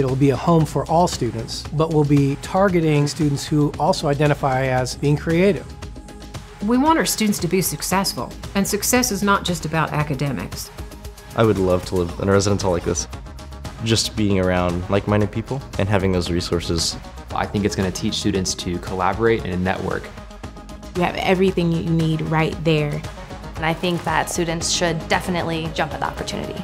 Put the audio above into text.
It'll be a home for all students, but we'll be targeting students who also identify as being creative. We want our students to be successful, and success is not just about academics. I would love to live in a residence hall like this. Just being around like-minded people and having those resources. I think it's going to teach students to collaborate and network. You have everything you need right there. And I think that students should definitely jump at the opportunity.